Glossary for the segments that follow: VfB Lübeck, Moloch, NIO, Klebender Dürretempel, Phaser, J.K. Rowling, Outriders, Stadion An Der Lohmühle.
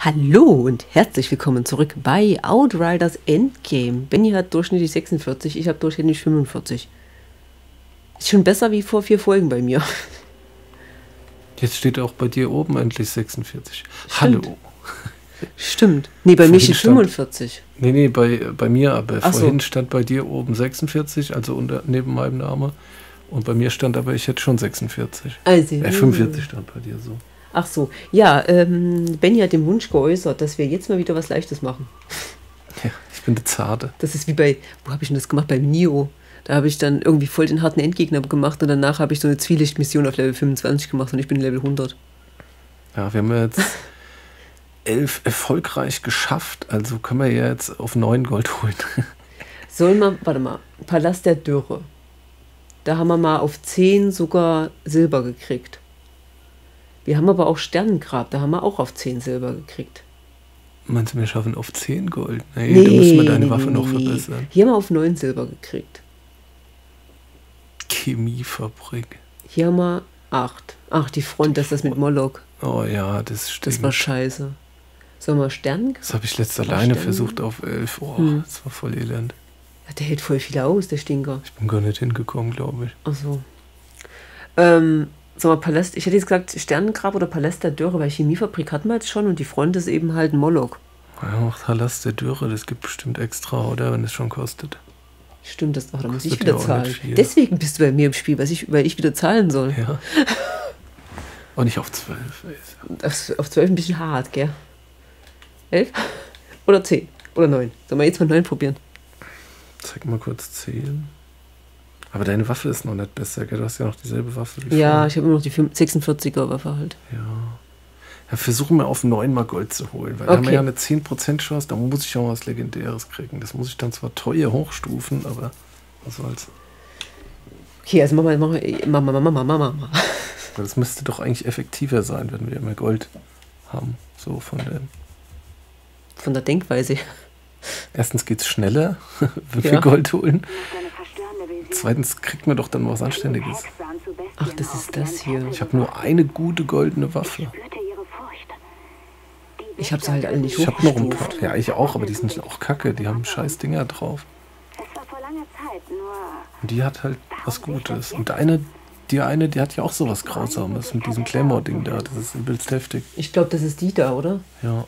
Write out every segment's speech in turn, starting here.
Hallo und herzlich willkommen zurück bei Outriders Endgame. Benny hat durchschnittlich 46, ich habe durchschnittlich 45. Ist schon besser wie vor 4 Folgen bei mir. Jetzt steht auch bei dir oben endlich 46. Stimmt. Hallo. Stimmt. Nee, bei mir steht 45. Nee, bei mir, aber vorhin stand bei dir oben 46, also neben meinem Namen. Und bei mir stand aber, ich hätte schon 46. Also 45 stand bei dir so. Ach so, ja, Benny hat den Wunsch geäußert, dass wir jetzt mal wieder was Leichtes machen. Ja, ich bin der Zarte. Das ist wie bei, wo habe ich denn das gemacht? Beim NIO. Da habe ich dann irgendwie voll den harten Endgegner gemacht und danach habe ich so eine Zwielichtmission auf Level 25 gemacht und ich bin Level 100. Ja, wir haben ja jetzt 11 erfolgreich geschafft, also können wir ja jetzt auf 9 Gold holen. Sollen wir, warte mal, Palast der Dürre. Da haben wir mal auf 10 sogar Silber gekriegt. Wir haben aber auch Sternengrab, da haben wir auch auf 10 Silber gekriegt. Meinst du, wir schaffen auf 10 Gold? Nee, da müssen wir deine Waffe noch verbessern. Hier haben wir auf 9 Silber gekriegt. Chemiefabrik. Hier haben wir 8. Ach, die Front, das ist das mit Moloch. Oh ja, das stimmt. Das war scheiße. Sollen wir Sternengrab? Das habe ich letztens alleine versucht auf 11. Oh, das war voll elend. Ja, der hält voll viel aus, der Stinker. Ich bin gar nicht hingekommen, glaube ich. Ach so. Sag mal, Palast, ich hätte jetzt gesagt Sternengrab oder Palast der Dürre, weil Chemiefabrik hatten wir jetzt schon und die Front ist eben halt ein Moloch. Ja, Palast der Dürre, das gibt bestimmt extra, oder? Wenn es schon kostet. Stimmt, das auch, da muss ich wieder zahlen. Deswegen bist du bei mir im Spiel, weil ich wieder zahlen soll. Ja. Und nicht auf 12. Auf 12 ein bisschen hart, gell? 11? Oder 10? Oder 9? Sollen wir jetzt mal 9 probieren? Zeig mal kurz 10. Aber deine Waffe ist noch nicht besser, gell? Du hast ja noch dieselbe Waffe. Ja, ich habe immer noch die 46er-Waffe halt. Ja. Ja, versuchen wir auf 9 mal Gold zu holen, weil da haben wir ja eine 10% Chance, da muss ich auch was Legendäres kriegen. Das muss ich dann zwar teuer hochstufen, aber was soll's. Okay, also Mama. Das müsste doch eigentlich effektiver sein, wenn wir immer Gold haben. So von der Denkweise. Erstens geht's schneller, wenn wir Gold holen. Zweitens kriegt man doch dann was Anständiges. Ach, das ist das hier. Ich habe nur eine gute goldene Waffe. Ich habe sie halt alle nicht hochgestuft. Ich habe noch ein paar. Ja, ich auch, aber die sind auch kacke. Die haben scheiß Dinger drauf. Und die hat halt was Gutes. Und die eine hat ja auch sowas Grausames mit diesem Claymore-Ding da. Das ist übelst heftig. Ich glaube, das ist die da, oder? Ja.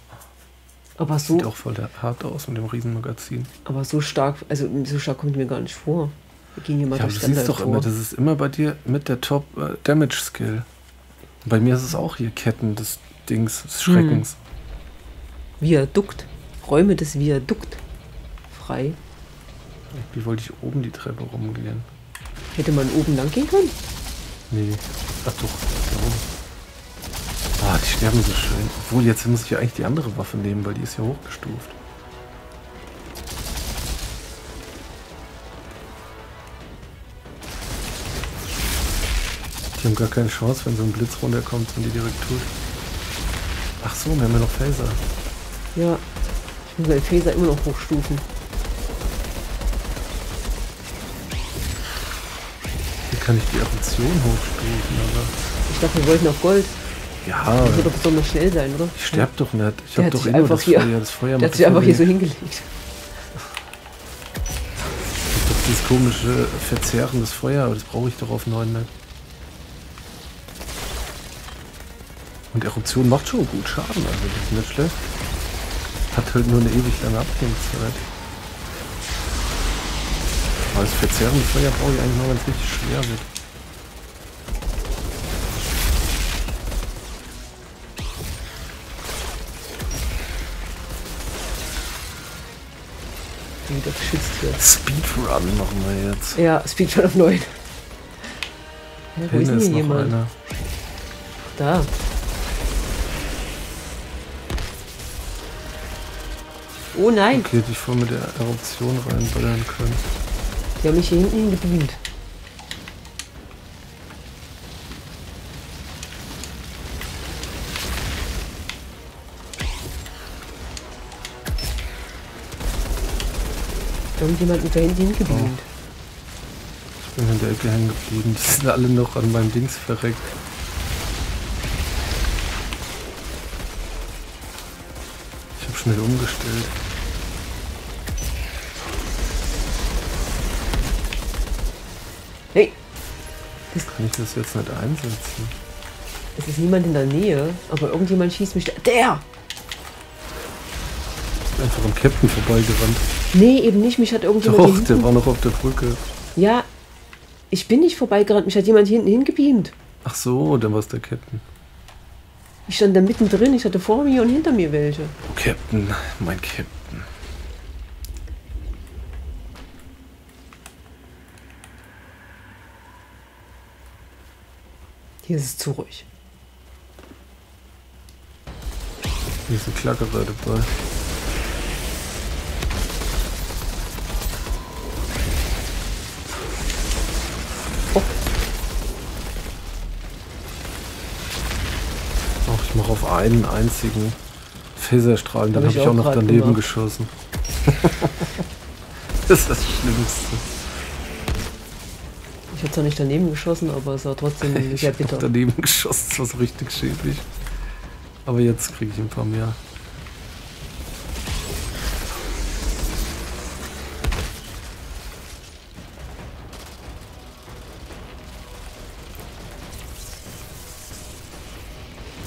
Aber so sieht auch voll hart aus mit dem Riesenmagazin. Aber so stark kommt mir gar nicht vor. Ja, aber du siehst doch immer, das ist immer bei dir mit der Top-Damage-Skill. Bei mir ist es auch hier Ketten des Dings, des Schreckens. Viadukt. Räume des Viadukt. Frei. Wie wollte ich oben die Treppe rumgehen? Hätte man oben lang gehen können? Nee. Ach doch. Ah, die sterben so schön. Obwohl, jetzt muss ich ja eigentlich die andere Waffe nehmen, weil die ist ja hochgestuft. Die haben gar keine Chance, wenn so ein Blitz runterkommt und die direkt tut. Ach so, wir haben ja noch Phaser. Ja, ich muss den Phaser immer noch hochstufen. Hier kann ich die Aktion hochstufen, aber... Ich dachte, wir wollten auf Gold. Ja. Das wird doch besonders schnell sein, oder? Ich sterb doch nicht. Ich hab doch immer das Feuer. Der hat sich einfach hier so hingelegt. Ich hab doch dieses komische Verzehren des Feuer, aber das brauche ich doch auf 9 nicht. Und Eruption macht schon gut Schaden, also das ist nicht schlecht. Hat halt nur eine ewig lange Abklingzeit. Aber das Verzehren des Feuer brauche ich eigentlich nur, wenn es richtig schwer wird. Wieder geschützt hier. Speedrun machen wir jetzt. Ja, Speedrun auf 9. Ja, wo ist denn hier jemand? Da. Oh nein! Okay, ich voll mit der Eruption reinballern können. Die haben mich hier hinten bedient. Irgendjemand mit da hinten hingedient. Oh. Ich bin in der Ecke hängen geblieben. Die sind alle noch an meinem Dings verreckt. habe schnell umgestellt. Hey! Das kann ich das jetzt nicht einsetzen. Es ist niemand in der Nähe, aber irgendjemand schießt mich da. Der! Ist einfach am Captain vorbeigerannt. Nee, eben nicht. Mich hat irgendjemand... Doch, der war noch auf der Brücke. Ja, ich bin nicht vorbeigerannt. Mich hat jemand hinten hingebeamt. Ach so, dann war es der Captain. Ich stand da mittendrin. Ich hatte vor mir und hinter mir welche. Oh, Captain. Mein Captain. Hier ist es zu ruhig. Hier ist ein Klackerer dabei. Oh. Ach, ich mache auf einen einzigen Phaserstrahlen, dann habe ich auch noch daneben geschossen. Das ist das Schlimmste. Ich habe zwar nicht daneben geschossen, aber es war trotzdem sehr bitter. Ich habe daneben geschossen, das war so richtig schädlich. Aber jetzt kriege ich ein paar mehr.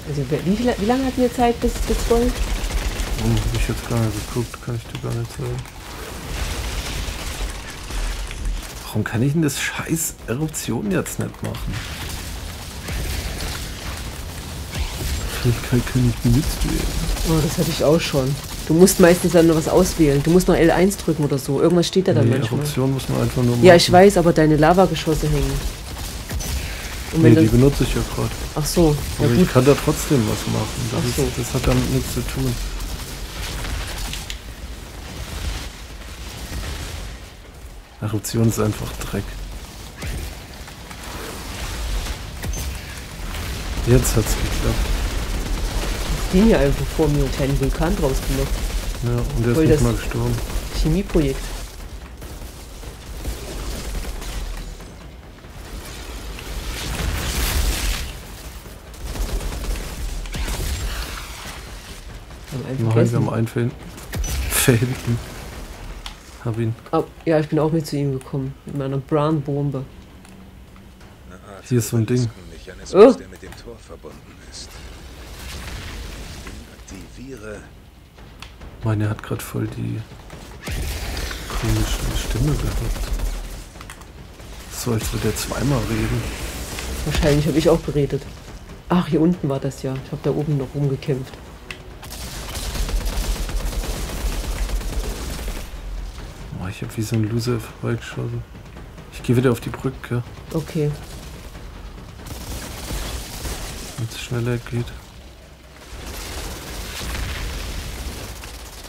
Also wie lange hatten wir Zeit bis Gold? Oh, hab ich jetzt gar nicht geguckt, kann ich dir gar nicht sagen. Warum kann ich denn das scheiß Eruption jetzt nicht machen? Fähigkeit kann ich nicht wählen. Oh, das hatte ich auch schon. Du musst meistens dann noch was auswählen. Du musst noch L1 drücken oder so. Irgendwas steht da dann manchmal. Eruption muss man einfach nur machen. Ja, ich weiß, aber deine Lavageschosse hängen. Und nee, die benutze ich ja gerade. Ach so. Ja, aber gut. Ich kann da trotzdem was machen. Das hat damit nichts zu tun. Eruption ist einfach Dreck. Jetzt hat's geklappt. Ich bin hier einfach vor mir einen kleinen Vulkan draus gemacht. Ja, und der ist nicht mal gestorben. Chemieprojekt. Wir haben einen hinten. Hab ihn. Oh, ja, ich bin auch mit zu ihm gekommen. Mit meiner Brown-Bombe. Hier ist so ein Ding. Oh. Der mit dem Tor verbunden ist. Aktiviere. Meine hat gerade voll die komische Stimme gehabt. So, als würde er zweimal reden. Wahrscheinlich habe ich auch geredet. Ach, hier unten war das ja. Ich habe da oben noch rumgekämpft. Ich hab wie so ein Loser vorbeigeschossen. Ich gehe wieder auf die Brücke. Okay. Wenn es schneller geht.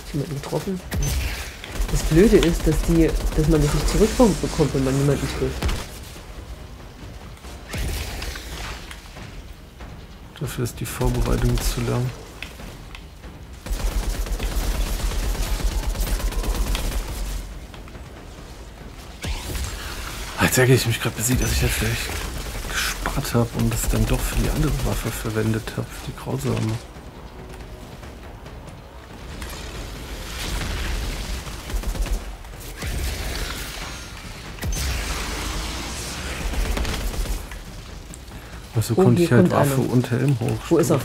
Ist jemand getroffen? Das Blöde ist, dass man das nicht zurückbekommt, wenn man niemanden trifft. Dafür ist die Vorbereitung zu lang. Jetzt ärgere ich mich gerade besiegt, dass ich das vielleicht gespart habe und das dann doch für die andere Waffe verwendet habe, für die grausame. Also konnte ich halt Waffe und Helm hochstufen. Wo ist er?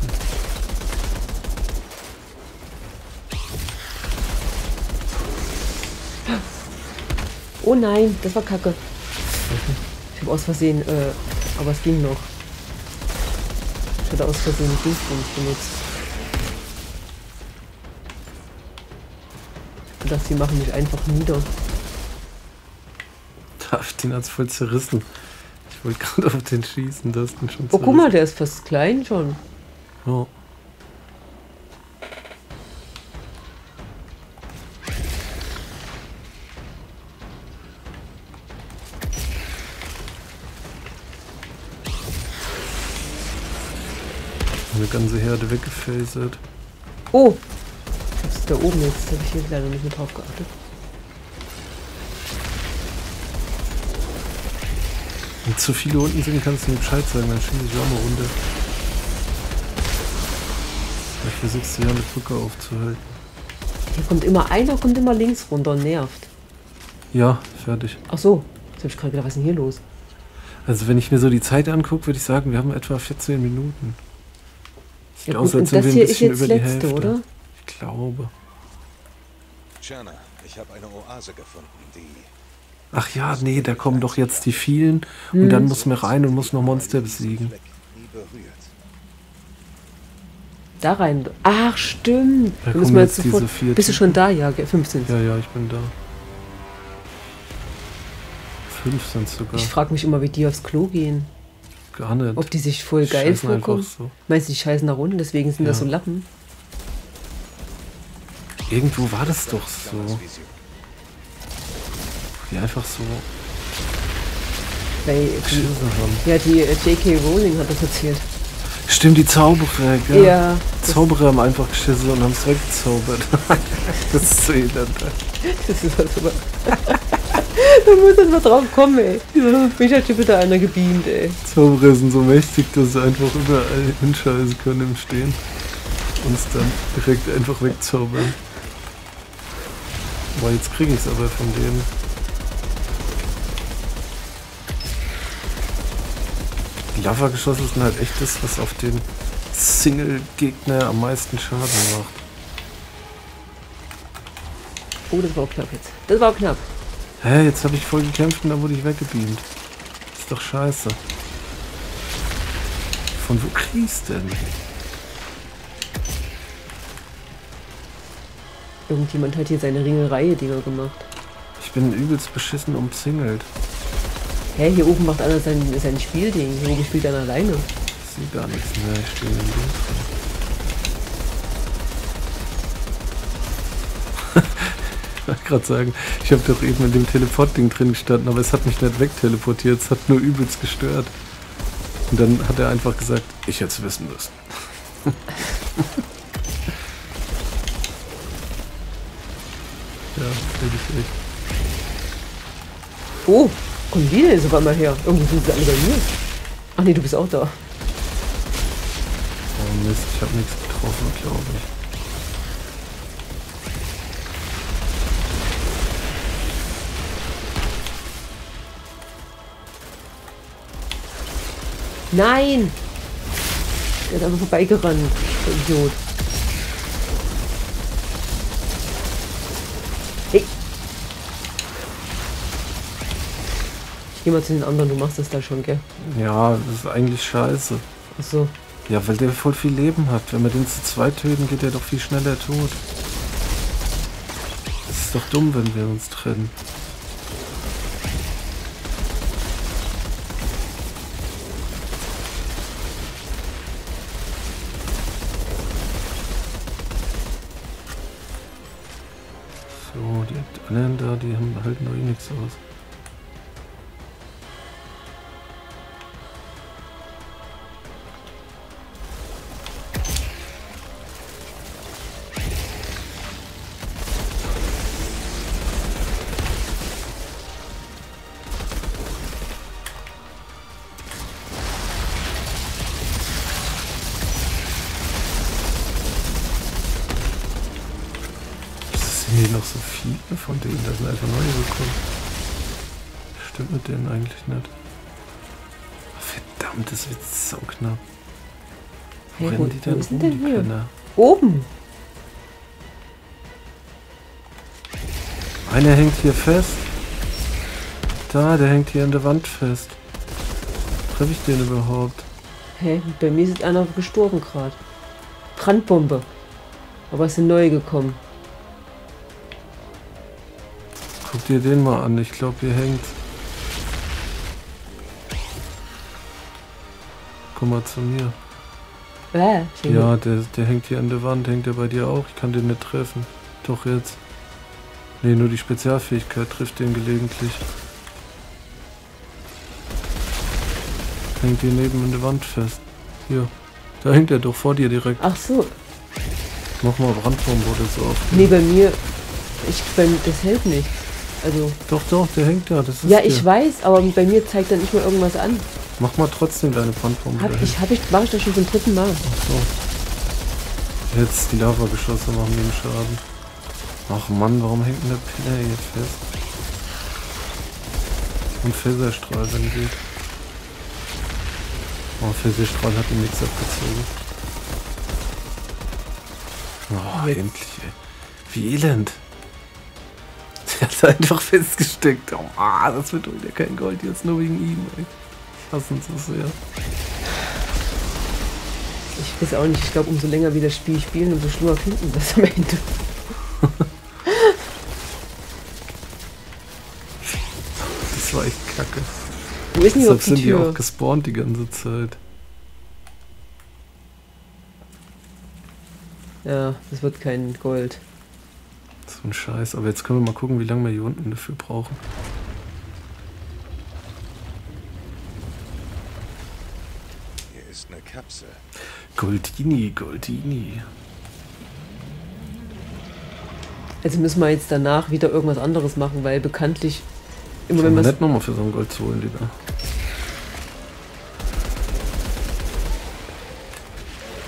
Oh nein, das war Kacke. Ich habe aus Versehen, aber es ging noch. Ich hatte aus Versehen den Dingsbums benutzt. Ich dachte, sie machen mich einfach nieder. Den hat's voll zerrissen. Ich wollte gerade auf den schießen, da ist den schon zerrissen. Oh, guck mal, der ist fast klein schon. Oh. Eine ganze Herde weggefasert. Oh! Das ist da oben jetzt, habe ich hier leider nicht mehr drauf geachtet. Wenn zu viele unten sind, kannst du mir Bescheid sagen, dann schieße ich auch mal runter. Vielleicht versuchst du ja eine Brücke aufzuhalten. Hier kommt immer einer, kommt immer links runter und nervt. Ja, fertig. Ach so, jetzt habe ich gerade gedacht, was ist denn hier los? Also wenn ich mir so die Zeit angucke, würde ich sagen, wir haben etwa 14 Minuten. Das sieht aus, als sind wir ein bisschen über die Hälfte, oder? Ich glaube. Jana, ich habe eine Oase gefunden, die... Ach ja, nee, da kommen doch jetzt die vielen. Hm. Und dann muss man rein und muss noch Monster besiegen. Da rein? Ach, stimmt. Da müssen wir jetzt sofort... Bist du schon da? Ja, 15. Ja, ja, ich bin da. 5 sind sogar. Ich frage mich immer, wie die aufs Klo gehen. Gar nicht. Ob die sich voll geil vorkommen. So. Meinst du, die scheißen nach unten, deswegen sind das so Lappen? Irgendwo war das doch so. Die einfach so... Ja, die J.K. Rowling hat das erzählt. Stimmt, die Zauberer, gell? Ja. Zauberer haben einfach geschissen und haben es weggezaubert. Das ist so elend. Das ist was super. Da muss man mal drauf kommen, ey. Ja. Mich hat schon wieder einer gebeamt, ey. Zauberer sind so mächtig, dass sie einfach überall hinscheißen können im Stehen. Und es dann direkt einfach wegzaubern. Boah, jetzt kriege ich es aber von denen. Lavageschosse sind halt echt das, was auf den Single-Gegner am meisten Schaden macht. Oh, das war auch knapp jetzt. Das war auch knapp. Hä, hey, jetzt habe ich voll gekämpft und dann wurde ich weggebeamt. Ist doch scheiße. Von wo kriegst du denn? Irgendjemand hat hier seine Ringelreihe-Dinger gemacht. Ich bin übelst beschissen umzingelt. Hä, hey, hier oben macht einer sein Spielding. Hier oben spielt einer alleine. Ich sehe gar nichts mehr. Ich stehe im Blut. Ich wollte gerade sagen, ich habe doch eben in dem Teleport-Ding drin gestanden, aber es hat mich nicht wegteleportiert. Es hat nur übelst gestört. Und dann hat er einfach gesagt, ich hätte es wissen müssen. Ja, finde ich echt. Oh! Kommen die denn sogar mal her? Irgendwie sind sie alle bei mir. Ach nee, du bist auch da. Oh Mist, ich habe nichts getroffen, glaube ich. Nein! Der ist einfach vorbeigerannt, der Idiot. Mal zu den anderen, du machst das da schon, gell? Ja, das ist eigentlich scheiße. Ach so. Ja, weil der voll viel Leben hat. Wenn wir den zu zweit töten, geht der doch viel schneller tot. Das ist doch dumm, wenn wir uns trennen. So, die anderen da, die halten doch eh nichts aus. Von denen, da sind einfach neue gekommen. Stimmt mit denen eigentlich nicht. Verdammt, das wird so knapp. Wo rennen die denn rum, die Penner? Oben! Einer hängt hier fest. Da, der hängt hier an der Wand fest. Treffe ich den überhaupt? Hä, hey, bei mir ist einer gestorben gerade. Brandbombe. Aber es sind neue gekommen. Guck dir den mal an, ich glaube, hier hängt. Komm mal zu mir. Ja, der hängt hier an der Wand. Hängt der bei dir auch? Ich kann den nicht treffen. Doch jetzt. Nee, nur die Spezialfähigkeit trifft den gelegentlich. Hängt hier neben an der Wand fest. Hier. Da hängt er doch vor dir direkt. Ach so. Mach mal Brandbombe oder so auf. Nee, bei mir. Das hält nicht. Also doch, der hängt da. Das ist ja, ich weiß, aber bei mir zeigt er nicht mehr irgendwas an. Mach mal trotzdem deine Brandbombe. Mach ich das schon zum dritten Mal. Ach so. Jetzt die Lavageschosse machen den Schaden. Ach Mann, warum hängt eine Pille hier fest? Und Phaserstrahl sind gut. Oh, Phaserstrahl hat den Mix abgezogen. Oh, endlich, ey. Wie elend. Der hat einfach festgesteckt. Oh, das wird wieder kein Gold jetzt, nur wegen ihm, ey. Ich hasse uns so sehr. Ich weiß auch nicht, ich glaube, umso länger wir das Spiel spielen, umso schlimmer finden wir das am Ende. Das war echt kacke. Wo ist denn die Tür? Deshalb sind die auch gespawnt die ganze Zeit. Ja, das wird kein Gold. So ein Scheiß, aber jetzt können wir mal gucken, wie lange wir hier unten dafür brauchen. Hier ist eine Kapsel. Goldini, Goldini. Also müssen wir jetzt danach wieder irgendwas anderes machen, weil bekanntlich immer wenn wir nicht nochmal für so ein Gold zu holen, lieber.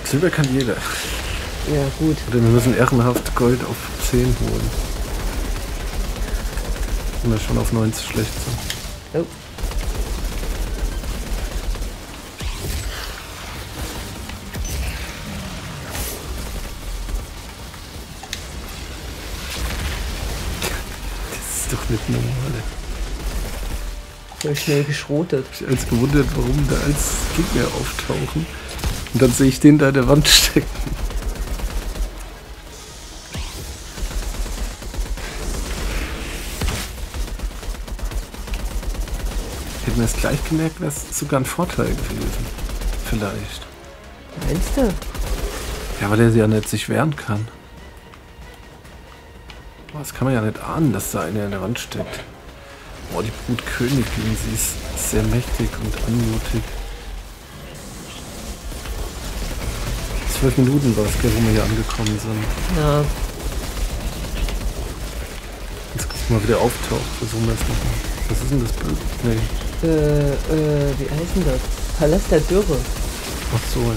Silber kann jeder. Ja, gut. Oder wir müssen ehrenhaft Gold auf 10 holen. Sind wir schon auf 9 zu schlecht so. Oh. Das ist doch nicht normal. Sehr schnell geschrotet. Ich habe mich gewundert, warum da als Gegner auftauchen. Und dann sehe ich den da an der Wand stecken. Hätten wir es gleich gemerkt, wäre es sogar ein Vorteil gewesen. Vielleicht. Meinst du? Ja, weil der sie ja nicht sich wehren kann. Oh, das kann man ja nicht ahnen, dass da einer an der Wand steckt. Oh, die Brutkönigin, sie ist sehr mächtig und anmutig. 12 Minuten war es, wo wir hier angekommen sind. Ja. Jetzt gucken wir mal, wie der auftaucht. Versuchen wir es nochmal. Was ist denn das Bild? Nee. Wie heißt denn das? Palast der Dürre. Ach so, ja.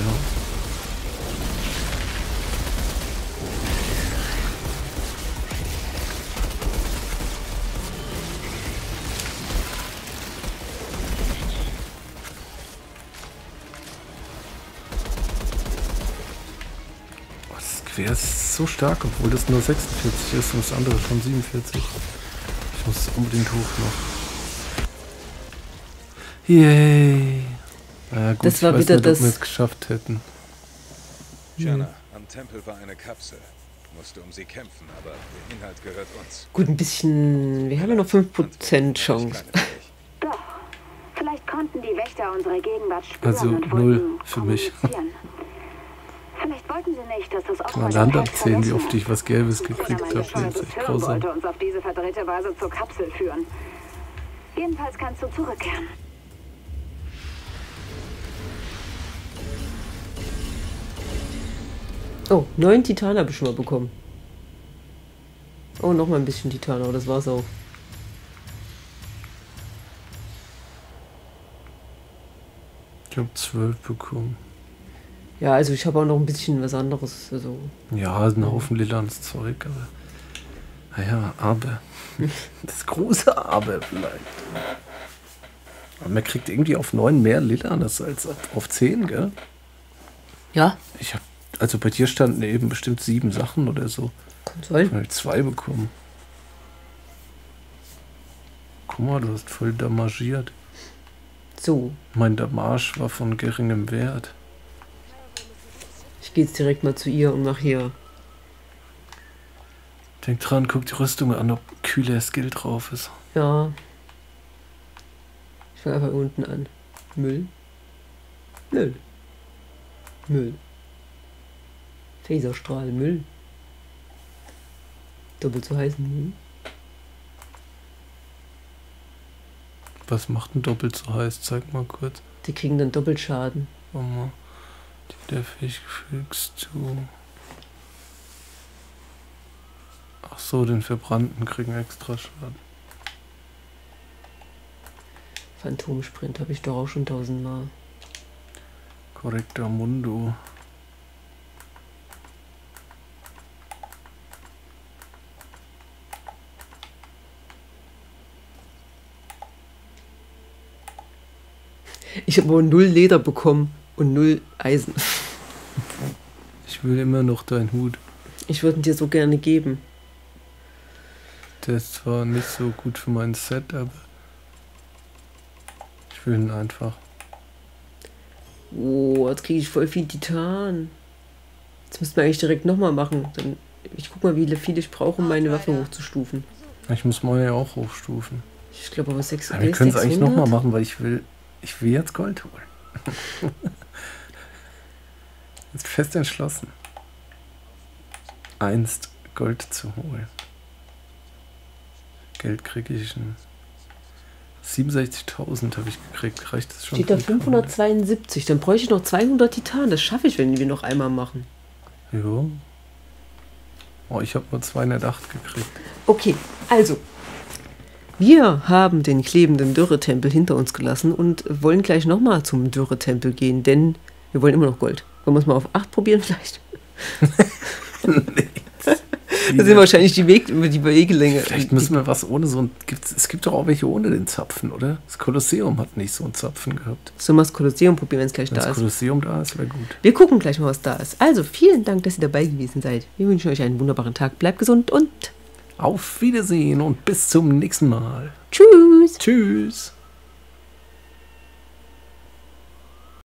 Er ist so stark, obwohl das nur 46 ist und das andere schon 47. Ich muss unbedingt hoch noch. Yay! Gut, das war ich weiß wieder nicht, das, ob wir es geschafft hätten. Jana, am Tempel war eine Kapsel. Musste um sie kämpfen, aber der Inhalt gehört uns. Gut, ein bisschen. Wir haben ja noch 5% Chance. Doch, vielleicht konnten die Wächter unsere Gegenwart spüren. Also und 0 für mich. Vielleicht wollten sie nicht, dass das auch mal Land abzählen, wie oft ich was Gelbes gekriegt habe. Das ist echt grausam. Wollte uns auf diese verdrehte Weise zur Kapsel führen. Jedenfalls kannst du zurückkehren. Oh, 9 Titan habe ich schon mal bekommen. Oh, nochmal ein bisschen Titan, aber das war's auch. Ich habe 12 bekommen. Ja, also ich habe auch noch ein bisschen was anderes. Also. Ja, ein Haufen lilanes Zeug, aber... Naja, aber... Das große Aber vielleicht. Aber man kriegt irgendwie auf 9 mehr lilanes als auf 10, gell? Ja. Ich hab, also bei dir standen eben bestimmt 7 Sachen oder so. Soll? Ich habe 2 bekommen. Guck mal, du hast voll damagiert. So. Mein Damage war von geringem Wert. Ich gehe jetzt direkt mal zu ihr und mache hier. Denk dran, guck die Rüstung an, ob kühler Skill drauf ist. Ja. Ich fange einfach unten an. Müll. Müll. Müll. Phaserstrahl, Müll. Doppelt so heißen Müll. Was macht denn doppelt so heiß? Zeig mal kurz. Die kriegen dann Doppelschaden. Warte mal. Der Fisch fügst du. Ach so, den Verbrannten kriegen extra Schaden. Phantomsprint habe ich doch auch schon 1000 Mal. Korrektor Mundo. Ich habe aber 0 Leder bekommen und 0 Eisen. Ich will immer noch deinen Hut. Ich würde ihn dir so gerne geben. Der ist zwar nicht so gut für mein Set, aber ich will ihn einfach. Oh, jetzt kriege ich voll viel Titan. Jetzt müssen wir eigentlich direkt nochmal machen. Dann, ich guck mal, wie viele ich brauche, um meine Waffe hochzustufen. Ich muss meine ja auch hochstufen. Ich glaube aber 600. Wir können es eigentlich nochmal machen, weil ich will jetzt Gold holen. Jetzt fest entschlossen. Einst Gold zu holen. Geld kriege ich in 67.000 habe ich gekriegt. Reicht das schon? Steht da 572. Dann bräuchte ich noch 200 Titan. Das schaffe ich, wenn wir noch einmal machen. Jo. Oh, ich habe nur 208 gekriegt. Okay, also. Wir haben den klebenden Dürretempel hinter uns gelassen und wollen gleich nochmal zum Dürretempel gehen, denn wir wollen immer noch Gold. Wollen wir es mal auf 8 probieren vielleicht? Nichts. Das sind wahrscheinlich die Wegelänge. Vielleicht müssen wir was ohne so ein... Es gibt doch auch welche ohne den Zapfen, oder? Das Kolosseum hat nicht so einen Zapfen gehabt. Sollen wir das Kolosseum probieren, wenn es gleich da ist? Wenn das Kolosseum da ist, wäre gut. Wir gucken gleich mal, was da ist. Also, vielen Dank, dass ihr dabei gewesen seid. Wir wünschen euch einen wunderbaren Tag. Bleibt gesund und... Auf Wiedersehen und bis zum nächsten Mal. Tschüss. Tschüss.